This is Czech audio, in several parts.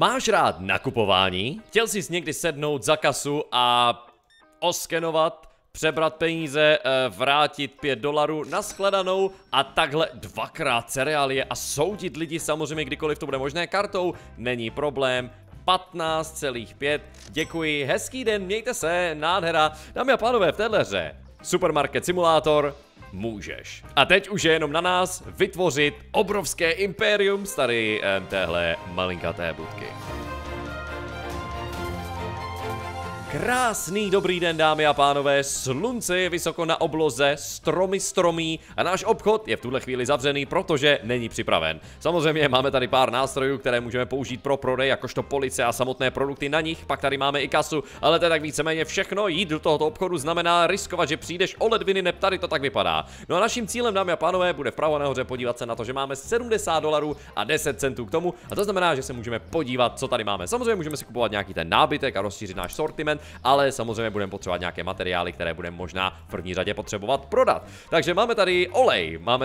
Máš rád nakupování? Chtěl jsi někdy sednout za kasu a oskenovat, přebrat peníze, vrátit $5 na shledanou a takhle dvakrát cereálie a soudit lidi samozřejmě kdykoliv to bude možné kartou? Není problém. 15,5. Děkuji, hezký den, mějte se, nádhera. Dámy a pánové, v téhle hře Supermarket Simulator můžeš. A teď už je jenom na nás vytvořit obrovské impérium z tady téhle malinkaté budky. Krásný dobrý den, dámy a pánové, slunce je vysoko na obloze, stromy stromí a náš obchod je v tuhle chvíli zavřený, protože není připraven. Samozřejmě máme tady pár nástrojů, které můžeme použít pro prodej, jakožto police a samotné produkty na nich, pak tady máme i kasu, ale to je tak víceméně všechno. Jít do tohoto obchodu znamená riskovat, že přijdeš o ledviny, neb tady to tak vypadá. No a naším cílem, dámy a pánové, bude vpravo nahoře podívat se na to, že máme $70 a 10 centů k tomu, a to znamená, že se můžeme podívat, co tady máme. Samozřejmě můžeme si kupovat nějaký ten nábytek a rozšířit náš sortiment, ale samozřejmě budeme potřebovat nějaké materiály, které budeme možná v první řadě potřebovat prodat. Takže máme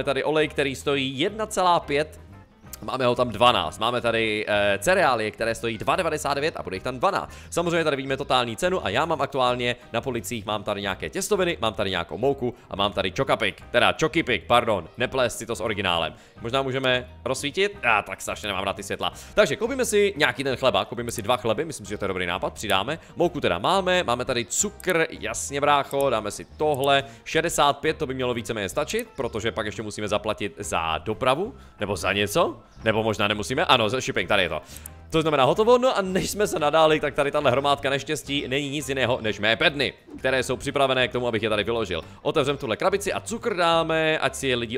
tady olej, který stojí 1,5, máme ho tam 12, máme tady cereálie, které stojí 2,99 a bude jich tam 12. Samozřejmě tady vidíme totální cenu a já mám aktuálně na policích, mám tady nějaké těstoviny, mám tady nějakou mouku a mám tady čokapik, teda čokipik, pardon, neplést si to s originálem. Možná můžeme rozsvítit? Tak strašně nemám rád ty světla. Takže koupíme si nějaký ten chleba, koupíme si 2 chleby, myslím si, že to je dobrý nápad, přidáme. Mouku teda máme, máme tady cukr, jasně brácho, dáme si tohle, 65, to by mělo víceméně stačit, protože pak ještě musíme zaplatit za dopravu, nebo za něco. Nebo možná nemusíme, ano, shipping, tady je to. To znamená hotovo, no a než jsme se nadáli, tak tady tahle hromádka neštěstí není nic jiného než mé bedny, které jsou připravené k tomu, abych je tady vyložil. Otevřem tuhle krabici a cukr dáme, ať si je lidi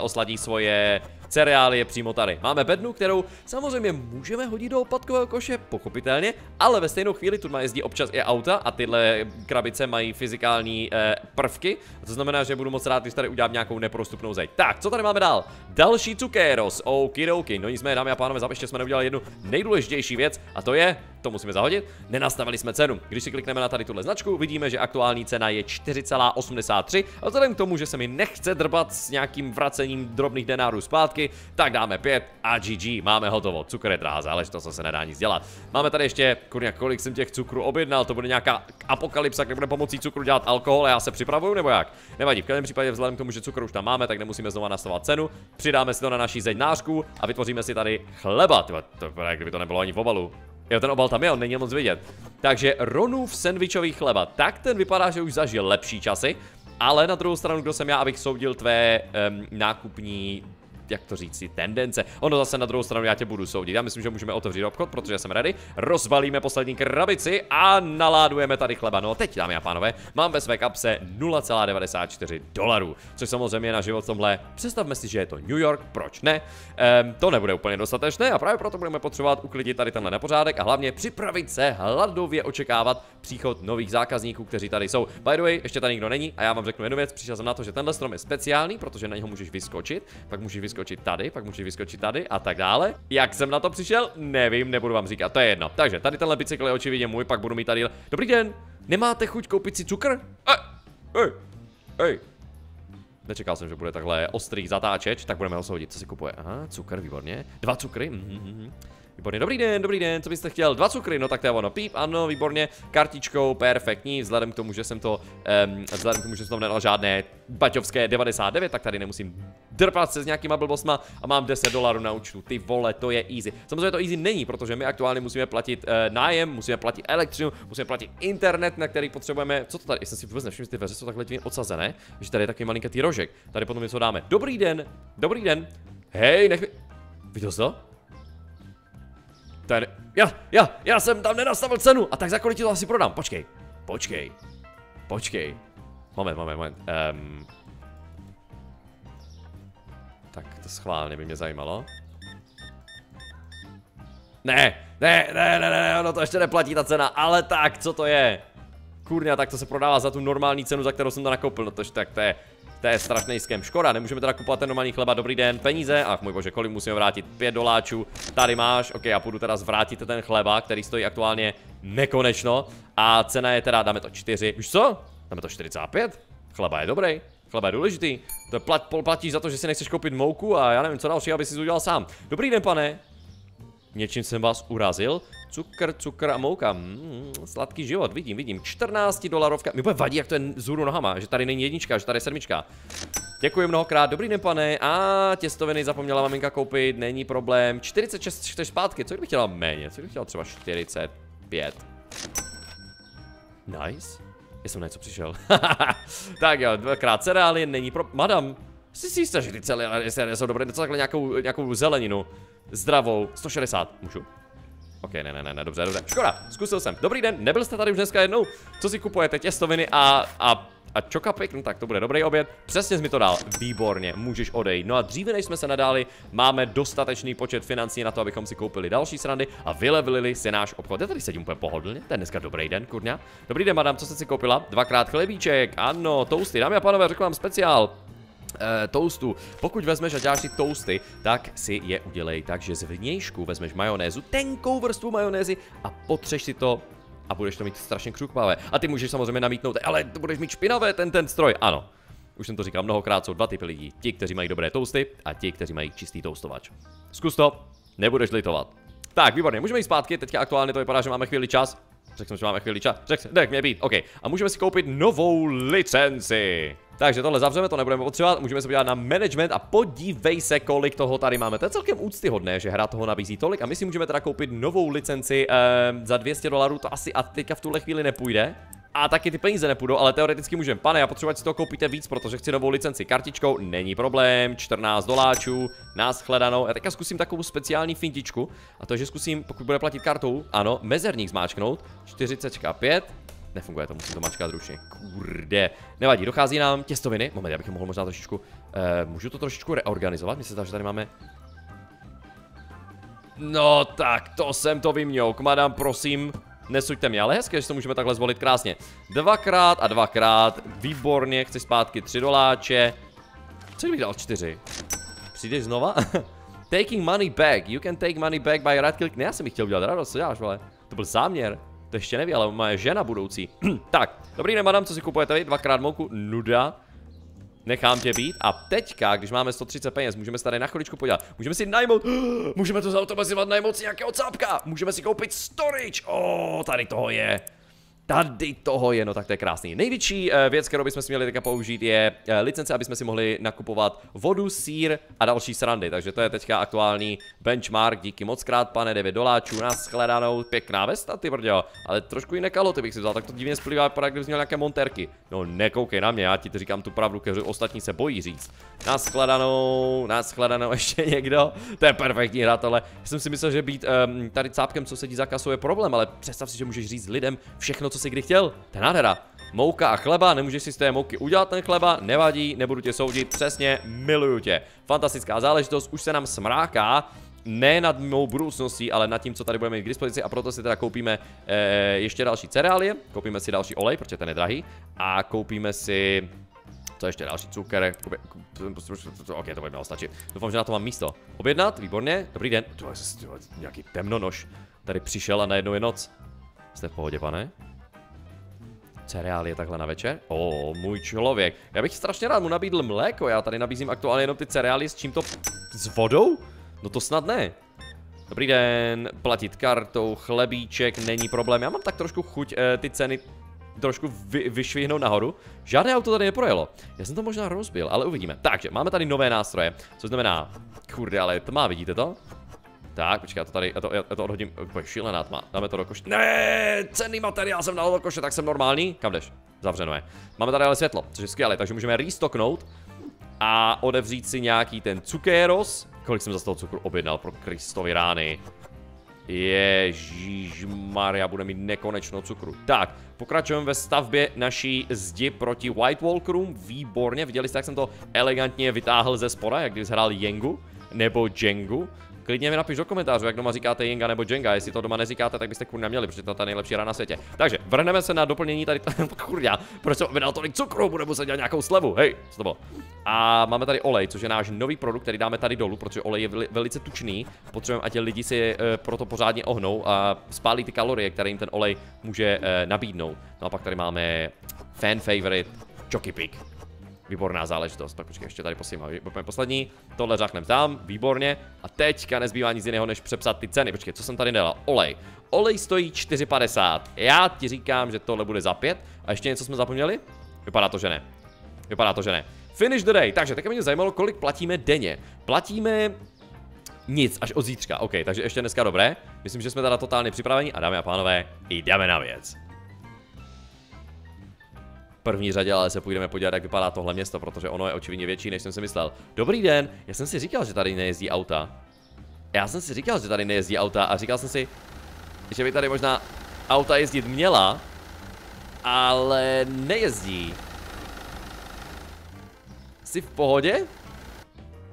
osladí svoje cereálie přímo tady. Máme bednu, kterou samozřejmě můžeme hodit do odpadkového koše, pochopitelně, ale ve stejnou chvíli tu jezdí občas i auta a tyhle krabice mají fyzikální prvky, to znamená, že budu moc rád, když tady udělám nějakou neprostupnou zeď. Tak, co tady máme dál? Další cukéros, okidoki. No nicméně, dámy a pánové, zapeště jsme udělali jednu nejdůležitější věc, a to je, to musíme zahodit, nenastavili jsme cenu. Když si klikneme na tady tuhle značku, vidíme, že aktuální cena je 4,83 a vzhledem k tomu, že se mi nechce drbat s nějakým vracením drobných denárů zpátky, tak dáme 5 a GG, máme hotovo. Cukr je drahá záležitost, to se nedá nic dělat. Máme tady ještě, kurňa, kolik jsem těch cukrů objednal, to bude nějaká apokalypsa, kde bude pomocí cukru dělat alkohol a já se připravuju, nebo jak? Nevadí, v každém případě vzhledem k tomu, že cukru už tam máme, tak nemusíme znovu nastavovat cenu, přidáme si to na naší zeďnářku a vytvoříme si tady chleba. To vypadá, kdyby to nebylo ani v obalu. Jo, ten obal tam je, on není moc vidět. Takže Ronův sendvičový chleba. Tak ten vypadá, že už zažil lepší časy. Ale na druhou stranu, kdo jsem já, abych soudil tvé nákupní, jak to říci, tendence. Ono zase na druhou stranu, já tě budu soudit. Já myslím, že můžeme otevřít obchod, protože jsem ready. Rozbalíme poslední krabici a naládujeme tady chleba. No teď, dámy a pánové, mám ve své kapse $0,94. Což samozřejmě na život tomhle. Představme si, že je to New York, proč ne? To nebude úplně dostatečné a právě proto budeme potřebovat uklidit tady tenhle nepořádek a hlavně připravit se hladově očekávat příchod nových zákazníků, kteří tady jsou. By the way, ještě tady nikdo není a já vám řeknu jednu věc. Přišel jsem na to, že tenhle strom je speciální, protože na něho můžeš vyskočit, pak můžeš tady, pak můžeš vyskočit tady a tak dále. Jak jsem na to přišel? Nevím, nebudu vám říkat, to je jedno. Takže tady tenhle bicykl je očividně můj, pak budu mít tady. Dobrý den, nemáte chuť koupit si cukr? Ej. Nečekal jsem, že bude takhle ostrý zatáčeč, tak budeme ho soudit, co si kupuje. Aha, cukr, výborně. 2 cukry, výborně, dobrý den, co byste chtěl? 2 cukry, no tak to je ono, píp, ano, výborně, kartičkou, perfektní, vzhledem k tomu, že jsem to, nedal žádné baťovské 99, tak tady nemusím drpat se s nějakýma blbostma a mám $10 na účtu, ty vole, to je easy. Samozřejmě to easy není, protože my aktuálně musíme platit nájem, musíme platit elektřinu, musíme platit internet, na který potřebujeme, co to tady, jsem si vůbec nevšiml, že ty veře jsou takhle divně odsazené, že tady je taky malinkatý rožek, tady potom něco dáme, dobrý den, hej, nech mi, viděl jsi to? Ten, já jsem tam nenastavil cenu, a tak za kolik ti to asi prodám, počkej, moment, tak to schválně by mě zajímalo. Ne, ono to ještě neplatí ta cena, ale tak, co to je? Kurňa, tak to se prodává za tu normální cenu, za kterou jsem to nakoupil, no tož tak to je strašný skem. Škoda, nemůžeme teda kupovat ten normální chleba, dobrý den, peníze, ach můj bože, kolik musíme vrátit, $5, tady máš, ok, já půjdu teda zvrátit ten chleba, který stojí aktuálně nekonečno a cena je teda, dáme to 4, už co? Dáme to 4,5, chleba je dobrý. Chleba je důležitý, to je platíš za to, že si nechceš koupit mouku a já nevím co další, aby si udělal sám. Dobrý den, pane. Něčím jsem vás urazil? Cukr, cukr a mouka. Sladký život, vidím. 14 dolarovka. Mi bude vadí, jak to je vzhůru nohama, že tady není jednička, že tady je sedmička. Děkuji mnohokrát, dobrý den, pane. A těstoviny zapomněla maminka koupit, není problém. 46 čteš zpátky, co kdybych chtěla méně? Co kdybych chtěla třeba 45? Nice. Já jsem na něco přišel. Tak jo, dvakrát cereálie, není pro... Madam, si jistá, že ty cereálie jsou dobré, něco takhle nějakou zeleninu. Zdravou, 160, můžu? Ok, ne, dobře, škoda, zkusil jsem. Dobrý den, nebyl jste tady už dneska jednou? Co si kupujete, těstoviny a čokapik? No tak to bude dobrý oběd. Přesně jsi mi to dal, výborně, můžeš odejít. No a dříve než jsme se nadáli, máme dostatečný počet financí na to, abychom si koupili další srandy a vylevili si náš obchod. Já tady sedím úplně pohodlně, to je dneska dobrý den, kurňa. Dobrý den, madam, co jste si koupila? Dvakrát chlebíček, ano, toasty, dámy a pánové, řekl vám speciál. Toastu. Pokud vezmeš a děláš si toasty, tak si je udělej tak, že z vnějšku vezmeš majonézu, tenkou vrstvu majonézy a potřeš si to a budeš to mít strašně křupavé. A ty můžeš samozřejmě namítnout, ale budeš mít špinavé ten stroj, ano. Už jsem to říkal mnohokrát, jsou dva typy lidí. Ti, kteří mají dobré toasty a ti, kteří mají čistý toustovač. Zkus to, nebudeš litovat. Tak, výborně, můžeme jít zpátky, teďka aktuálně to vypadá, že máme chvíli čas. Řekl jsem, že máme chvíli čas. Řekl jsem, nech mě být, ok. A můžeme si koupit novou licenci. Takže tohle zavřeme, to nebudeme potřebovat, můžeme se podívat na management a podívej se, kolik toho tady máme. To je celkem úctyhodné, že hra toho nabízí tolik a my si můžeme teda koupit novou licenci za 200 dolarů, to asi a teďka v tuhle chvíli nepůjde. A taky ty peníze nepůjdou, ale teoreticky můžeme. Pane, já potřebuji, ať si toho koupíte víc, protože chci novou licenci kartičkou, není problém, 14 doláčů, nashledanou. Já teďka zkusím takovou speciální fintičku a to, že zkusím, pokud bude platit kartou, ano, mezerník zmáčknout, 45. Nefunguje to, musím to mačkat ručně. Kurde. Nevadí, dochází nám těstoviny. Moment, já bych mohl možná trošičku... můžu to trošičku reorganizovat? Myslím si, že tady máme... No tak, to jsem to vymňouk. Madam, prosím, nesuďte mě. Ale hezké, že to můžeme takhle zvolit krásně. Dvakrát a dvakrát. Výborně, chci zpátky 3 doláče. Co bych dal 4? Přijdeš znova? Taking money back. You can take money back by right click. Ne, já jsem jich chtěl udělat radost, co děláš, vole? To byl záměr. To ještě neví, ale moje žena budoucí. Tak, dobrý den, madam, co si kupujete vy? Dvakrát mouku, nuda. Nechám tě být. A teďka, když máme 130 peněz, můžeme se tady na chviličku podívat. Můžeme si najmout. Můžeme to zautomatizovat, najmout si nějakého cápka. Můžeme si koupit storage. O, tady toho je. Tady toho je, no tak to je krásný. Největší věc, kterou bychom si měli teďka použít, je licence, aby jsme si mohli nakupovat vodu, sýr a další srandy. Takže to je teďka aktuální benchmark. Díky moc krát, pane, 9 doláčů na shledanou. Pěkná vesta, ty brďo. Ale trošku jiné kaloty bych si vzal, tak to divně splývá, vypadá, kdyby jsi měl nějaké montérky. No nekoukej na mě, já ti říkám tu pravdu, kterou ostatní se bojí říct. Na shledanou ještě někdo. To je perfektní hra tohle. Já jsem si myslel, že být tady cápkem, co sedí za kasou, je problém, ale představ si, že můžeš říct lidem všechno, co jsi kdy chtěl, to je nádhera. Mouka a chleba, nemůžeš si z té mouky udělat ten chleba, nevadí, nebudu tě soudit, přesně, miluju tě. Fantastická záležitost, už se nám smráká, ne nad mou budoucností, ale nad tím, co tady budeme mít k dispozici a proto si teda koupíme ještě další cereálie, koupíme si další olej, protože ten je drahý a koupíme si... Co ještě další cukr? Ok, to bude mělo stačit. Doufám, že na to mám místo. Objednat, výborně, dobrý den. Nějaký temnonož tady přišel a najednou je noc. Jste v pohodě, pane? Cereál je takhle na večer? O, můj člověk. Já bych strašně rád mu nabídl mléko, já tady nabízím aktuálně jenom ty cereály s čím to... S vodou? No to snad ne. Dobrý den, platit kartou, chlebíček, není problém. Já mám tak trošku chuť ty ceny trošku vyšvihnout nahoru. Žádné auto tady neprojelo. Já jsem to možná rozbil, ale uvidíme. Takže, máme tady nové nástroje, což znamená... Kurde, ale tma, vidíte to? Tak, počkej, já to tady, já to odhodím, pojď, šílená tma, dáme to do koše. Ne, cenný materiál jsem dal do koše, tak jsem normální. Kam jdeš? Zavřeno je. Máme tady ale světlo, což je skvělé, takže můžeme restoknout a odevřít si nějaký ten cukéros. Kolik jsem za toho cukru objednal pro Kristovi rány. Ježíšmarja, bude mít nekonečno cukru. Tak, pokračujeme ve stavbě naší zdi proti White Walkerům. Výborně, viděli jste, jak jsem to elegantně vytáhl ze spoda, jak když hrál Jengu nebo Jengu. Klidně mi napiš do komentářů, jak doma říkáte Jenga nebo Jenga, jestli to doma neříkáte, tak byste kurňa měli, protože to je ta nejlepší hra na světě. Takže vrhneme se na doplnění tady, kurňa, proč jsem vydal tolik cukru, budu muset dělat nějakou slevu, hej, co to bylo? A máme tady olej, což je náš nový produkt, který dáme tady dolů, protože olej je velice tučný, potřebujeme, ať lidi si proto pořádně ohnou a spálí ty kalorie, které jim ten olej může nabídnout. No a pak tady máme fan favorite, Chocky Pig. výborná záležitost. Tak počkej, ještě tady poslední. Tohle řáchneme tam, výborně. A teďka nezbývá nic jiného, než přepsat ty ceny. Počkej, co jsem tady dělal? Olej. Olej stojí 4,50. Já ti říkám, že tohle bude za 5. A ještě něco jsme zapomněli? Vypadá to, že ne. Vypadá to, že ne. Finish the day. Takže teď mě zajímalo, kolik platíme denně. Platíme nic, až od zítřka. OK, takže ještě dneska dobré. Myslím, že jsme teda totálně připraveni a dámy a pánové, jdeme na věc. V první řadě ale se půjdeme podívat, jak vypadá tohle město, protože ono je očividně větší, než jsem si myslel. Dobrý den, já jsem si říkal, že tady nejezdí auta. A říkal jsem si, že by tady možná auta jezdit měla, ale nejezdí. Jsi v pohodě?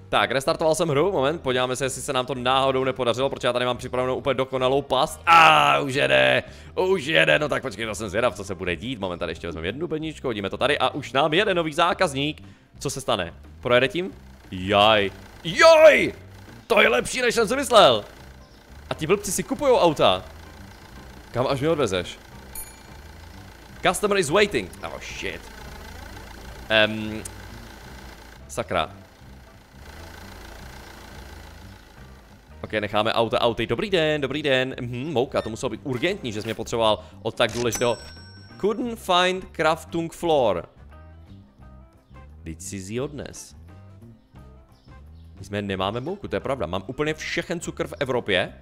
Tak, restartoval jsem hru, moment, podíváme se, jestli se nám to náhodou nepodařilo, protože já tady mám připravenou úplně dokonalou past. A už jede, no tak počkej, to jsem zvědav, co se bude dít, moment, tady ještě vezmeme jednu peníčku, hodíme to tady a už nám jede nový zákazník. Co se stane? Projede tím? Jaj, joj, to je lepší, než jsem si myslel. A ti blbci si kupujou auta. Kam až mě odvezeš? Customer is waiting, oh shit. Sakra. Ok, necháme auta. Dobrý den, mouka, to muselo být urgentní, že jsi mě potřeboval od tak důležitého. Couldn't find crafting floor. Teď si ji odnes. My jsme nemáme mouku, to je pravda, mám úplně všechen cukr v Evropě,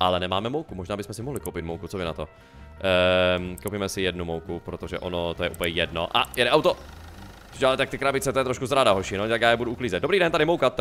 ale nemáme mouku, možná bychom si mohli koupit mouku, co vy na to? Koupíme si jednu mouku, protože ono, to je úplně jedno. A jede auto! Ale tak ty krabice, to je trošku zrada, hoši, no, tak já je budu uklízet. Dobrý den, tady mouka.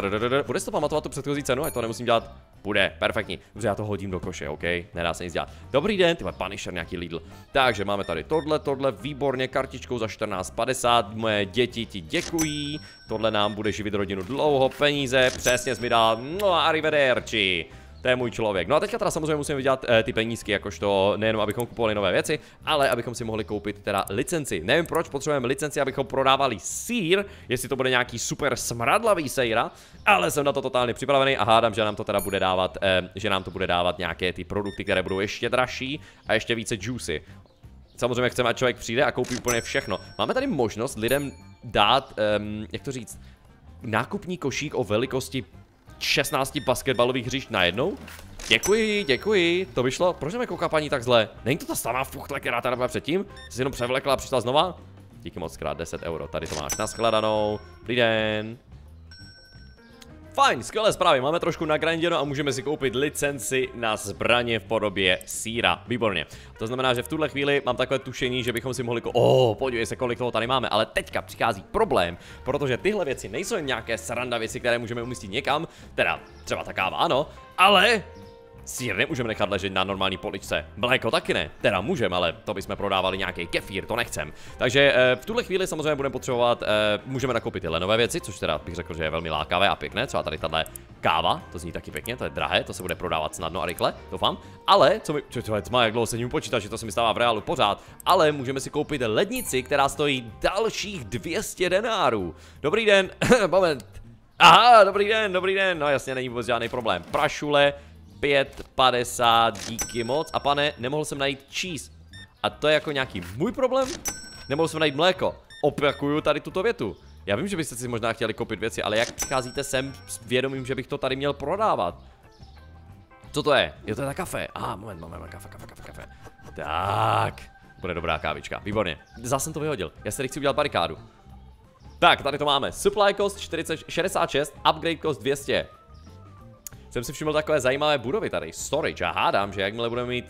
Budeš to pamatovat tu předchozí cenu, ať to nemusím dělat? Bude, perfektní. Dobře, já to hodím do koše, OK? Nedá se nic dělat. Dobrý den, tyhle Punisher, nějaký Lidl. Takže máme tady tohle, výborně, kartičkou za 14,50. Moje děti ti děkují. Tohle nám bude živit rodinu dlouho, peníze, přesně jsi mi dal. No a arrivederci. To je můj člověk. No a teďka teda samozřejmě musíme vydělat ty penízky, jakožto nejenom abychom kupovali nové věci, ale abychom si mohli koupit teda licenci. Nevím proč potřebujeme licenci, abychom prodávali sýr, jestli to bude nějaký super smradlavý sejra, ale jsem na to totálně připravený a hádám, že nám to teda bude dávat, nějaké ty produkty, které budou ještě dražší a ještě více juicy. Samozřejmě chceme, ať člověk přijde a koupí úplně všechno. Máme tady možnost lidem dát, jak to říct, nákupní košík o velikosti 16 basketbalových hřišť najednou? Děkuji, děkuji, to by šlo. Proč mě kouká paní tak zle? Není to ta samá fuchtle, která tady byla předtím? Jsi jenom převlekla a přišla znova? Díky moc krát, 10 €, tady to máš nashledanou. Dobrý den. Fajn, skvělé zprávy, máme trošku nagranděno a můžeme si koupit licenci na zbraně v podobě síra. Výborně. To znamená, že v tuhle chvíli mám takové tušení, že bychom si mohli... podívej se, kolik toho tady máme, ale teďka přichází problém, protože tyhle věci nejsou jen nějaké sranda věci, které můžeme umístit někam, teda třeba ta káva, ano, ale... Sýr nemůžeme nechat ležet na normální poličce. Mléko taky ne. Teda můžeme, ale to bychom prodávali nějaký kefír, to nechcem. Takže v tuhle chvíli samozřejmě budeme potřebovat, můžeme nakoupit tyhle nové věci, což teda bych řekl, že je velmi lákavé a pěkné. Třeba tady tahle káva, to zní taky pěkně, to je drahé, to se bude prodávat snadno a rychle, doufám. Ale, jak dlouho se ním počítat, že to se mi stává v reálu pořád, ale můžeme si koupit lednici, která stojí dalších 200 denárů. Dobrý den, moment. Aha, dobrý den, no jasně, není vůbec žádný problém. Prašule. 5,50, díky moc. A pane, nemohl jsem najít cheese. A to je jako nějaký můj problém? Nemohl jsem najít mléko. Opakuju tady tuto větu. Já vím, že byste si možná chtěli koupit věci, ale jak přicházíte sem s vědomím, že bych to tady měl prodávat? Co to je? Je to na kafe. Aha, moment, máme kafe. Tak, bude dobrá kávička, výborně. Zase jsem to vyhodil, já se tady chci udělat barikádu. Tak, tady to máme. Supply cost 66, upgrade cost 200. Jsem si všiml takové zajímavé budovy tady, storage, a hádám, že jakmile budeme mít,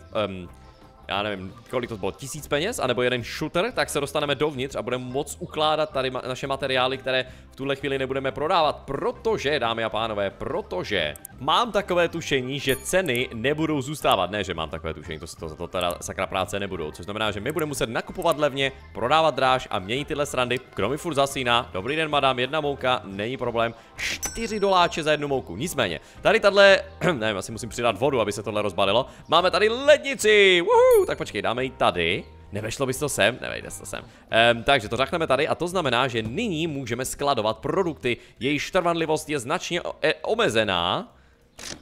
já nevím, kolik to bylo, 1000 peněz, anebo jeden shooter, tak se dostaneme dovnitř a budeme moc ukládat tady naše materiály, které v tuhle chvíli nebudeme prodávat, protože, dámy a pánové, protože mám takové tušení, že ceny nebudou zůstávat, ne, že mám takové tušení, to teda sakra práce nebudou, což znamená, že my budeme muset nakupovat levně, prodávat dráž a měnit tyhle srandy, kdo mi furt zasíná, dobrý den, madam, jedna mouka, není problém, 4 doláče za jednu mouku, nicméně, tady tahle, nevím, asi musím přidat vodu, aby se tohle rozbalilo, máme tady lednici, woohoo! Tak počkej, dáme ji tady. Nevešlo bys to sem? Nevejde se to sem. Takže to řekneme tady a to znamená, že nyní můžeme skladovat produkty. Její trvanlivost je značně omezená.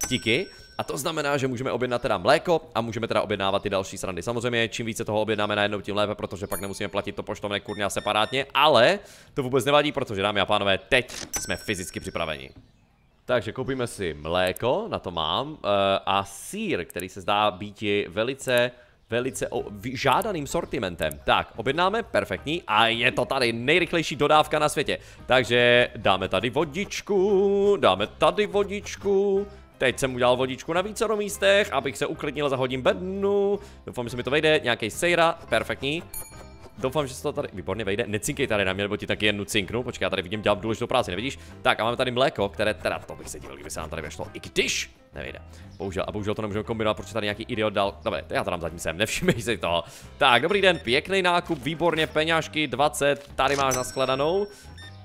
Díky. A to znamená, že můžeme objednat teda mléko a můžeme teda objednávat ty další srandy. Samozřejmě, čím více toho objednáme najednou, tím lépe, protože pak nemusíme platit to poštovné kurňa separátně, ale to vůbec nevadí, protože dámy a pánové, teď jsme fyzicky připraveni. Takže koupíme si mléko, na to mám, a sýr, který se zdá být velice, velice žádaným sortimentem. Tak, objednáme, perfektní, a je to tady nejrychlejší dodávka na světě. Takže dáme tady vodičku, teď jsem udělal vodičku na vícero místech, abych se uklidnil, zahodím bednu, doufám, že se mi to vejde, nějaký sejra, perfektní. Doufám, že se to tady výborně vejde. Necinkej tady na mě, nebo ti taky jen cinknu. Počkej, já tady vidím, dělám důležitou práci, nevidíš? Tak a máme tady mléko, které teda to bych se divil, kdyby se nám tady vešlo. I když nevejde. Bohužel, a bohužel to nemůžeme kombinovat, protože tady nějaký idiot dal. Dobře, já to dám zatím sem, nevšimej si toho. Tak, dobrý den, pěkný nákup, výborně, peňážky 20, tady máš naskladanou.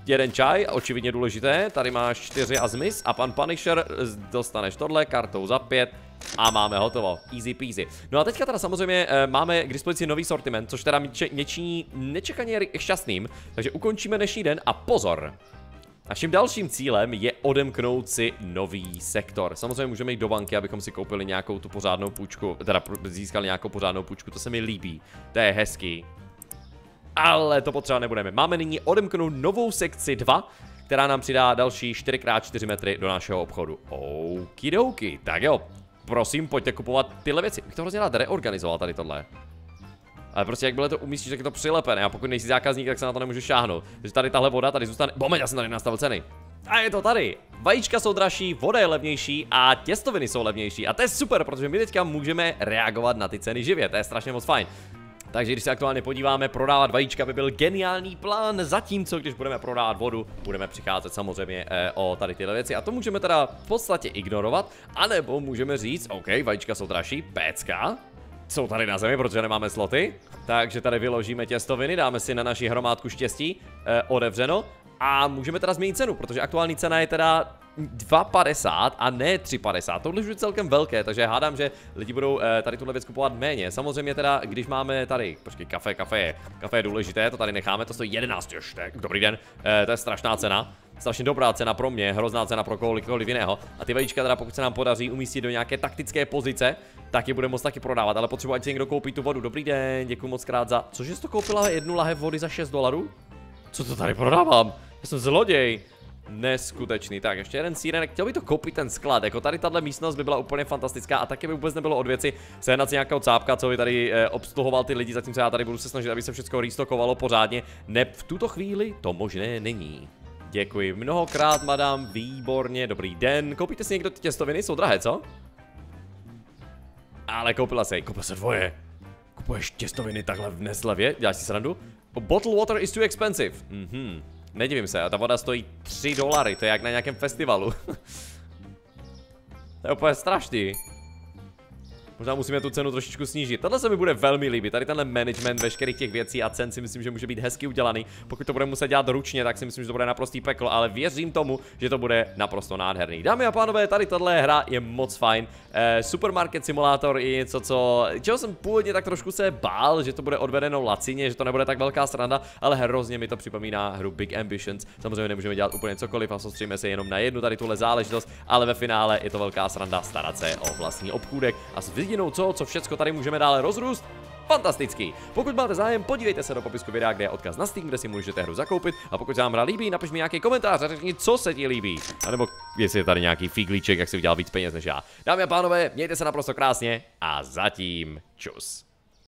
Jeden čaj, očividně důležité, tady máš 4 a zmiz a pan Punisher dostaneš tohle kartou za 5 a máme hotovo, easy peasy. No a teďka teda samozřejmě máme k dispozici nový sortiment, což teda něčí nečekaně šťastným, takže ukončíme dnešní den a pozor! Naším dalším cílem je odemknout si nový sektor. Samozřejmě můžeme jít do banky, abychom si koupili nějakou tu pořádnou půjčku, teda získali nějakou pořádnou půjčku, to se mi líbí, to je hezký. Ale to potřeba nebudeme. Máme nyní odemknout novou sekci 2, která nám přidá další 4×4 metry do našeho obchodu. Okidoki, tak jo. Prosím, pojďte kupovat tyhle věci. Bych to hrozně rád reorganizoval tady tohle. Ale prostě jak bylo to umístíš, tak je to přilepené a pokud nejsi zákazník, tak se na to nemůžeš šáhnout. Takže tady tahle voda tady zůstane. Moment, já jsem tady nastavil ceny. A je to tady. Vajíčka jsou dražší, voda je levnější a těstoviny jsou levnější. A to je super, protože my teďka můžeme reagovat na ty ceny živě. To je strašně moc fajn. Takže když se aktuálně podíváme, prodávat vajíčka by byl geniální plán, zatímco když budeme prodávat vodu, budeme přicházet samozřejmě o tady tyhle věci a to můžeme teda v podstatě ignorovat, anebo můžeme říct, OK, vajíčka jsou dražší, pécka, jsou tady na zemi, protože nemáme sloty, takže tady vyložíme těstoviny, dáme si na naši hromádku štěstí, odevřeno a můžeme teda změnit cenu, protože aktuální cena je teda 2,50 a ne 3,50. Tohle už je celkem velké, takže hádám, že lidi budou tady tuhle věc kupovat méně. Samozřejmě teda, když máme tady, počkej, kafe je důležité, to tady necháme, to stojí 11, ještě, dobrý den, to je strašná cena, strašně dobrá cena pro mě, hrozná cena pro kohokoliv jiného. A ty vajíčka teda, pokud se nám podaří umístit do nějaké taktické pozice, tak je budeme moc taky prodávat, ale potřebuji, ať si někdo koupí tu vodu. Dobrý den, děkuji moc krát za, cože jsi to koupila jednu lahev vody za 6 dolarů? Co to tady prodávám? Já jsem zloděj. Neskutečný. Tak ještě jeden sýrenek. Chtěl by to koupit ten sklad. Jako tady tahle místnost by byla úplně fantastická a taky by vůbec nebylo od věci sehnat si nějakého cápka, co by tady obsluhoval ty lidi, zatímco já tady budu se snažit, aby se všechno rýstokovalo pořádně. Ne, v tuto chvíli to možné není. Děkuji mnohokrát, madam. Výborně, dobrý den. Koupíte si někdo ty těstoviny? Jsou drahé, co? Ale koupila se dvoje. Kupuješ těstoviny takhle v neslevě? Děláš si srandu? Bottle water is too expensive. Mhm. Nedivím se, a ta voda stojí 3 dolary, to je jak na nějakém festivalu. To je úplně strašný. Možná musíme tu cenu trošičku snížit. Tohle se mi bude velmi líbit, tady tenhle management veškerých těch věcí a cen si myslím, že může být hezky udělaný. Pokud to budeme muset dělat ručně, tak si myslím, že to bude naprostý peklo, ale věřím tomu, že to bude naprosto nádherný. Dámy a pánové, tady tahle hra je moc fajn. Supermarket Simulator je něco, čeho jsem původně tak trošku se bál, že to bude odvedeno lacině, že to nebude tak velká sranda, ale hrozně mi to připomíná hru Big Ambitions. Samozřejmě nemůžeme dělat úplně cokoliv a soustříme se jenom na jednu tady tuhle záležitost, ale ve finále je to velká sranda starat se o vlastní obchůdek a jedinou co všechno tady můžeme dále rozrůst. Fantastický. Pokud máte zájem, podívejte se do popisku videa, kde je odkaz na Steam, kde si můžete hru zakoupit. A pokud se vám hra líbí, napiš mi nějaký komentář a řekni, co se ti líbí. A nebo jestli je tady nějaký figlíček, jak si udělal víc peněz než já. Dámy a pánové, mějte se naprosto krásně a zatím čus.